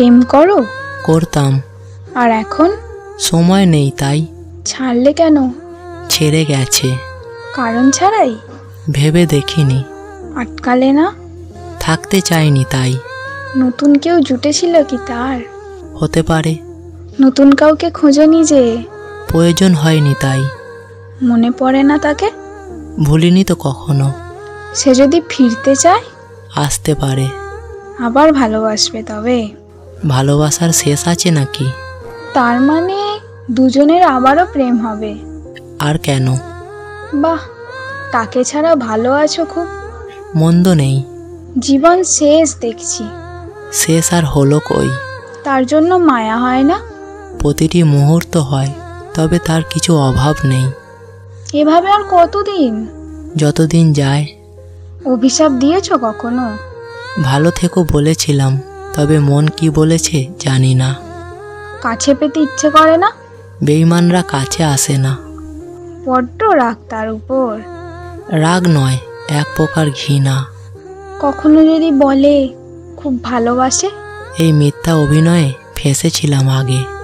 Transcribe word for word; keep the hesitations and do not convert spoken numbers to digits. प्रेम करो? करताम। और एखन? समय नहीं ताई। छाड़ले केनो? छेड़े गेछे। कारण छाड़ाई? भेबे देखिनी। आटकाले ना? थाकते चाइनी ताई। नतून केउ जुटेछिलो कि तार? होते पारे। नतून काउके खोजोनी जे? प्रयोजन हयनि ताई। मने पड़े ना ताके? भुलिनी तो कखनो। से जदि फिरते चाय? आसते पारे। आबार भालोबासबे तबे? भालोबासार शेष आछे नाकि? तार माने दुजोनेर आबारो प्रेम होबे। आर केनो? बाह, ताके छाड़ा भालो आछो खूब। मोंदो नेई। जीवन शेष देखछि। शेष आर होलो कोई? तार जोन्नो माया हय ना? प्रतिटी मुहूर्त हय, तबे तार किछु अभाव नेई। एभाबे आर कतदिन? जतदिन जाय। अभिशाप दियेछो कखनो? भालो थेको बोलेछिलाम, तबे मन कि बोलेछे जानि ना। काछे पेते इच्छे करे ना? बेईमानरा काछे आसे ना। बड्ड राग तार उपर। राग नय, एक प्रकार घृणा। कखनो जदि बोले खूब भालोबासे? ए मिथ्या अभिनये फेसेछिलाम आगे।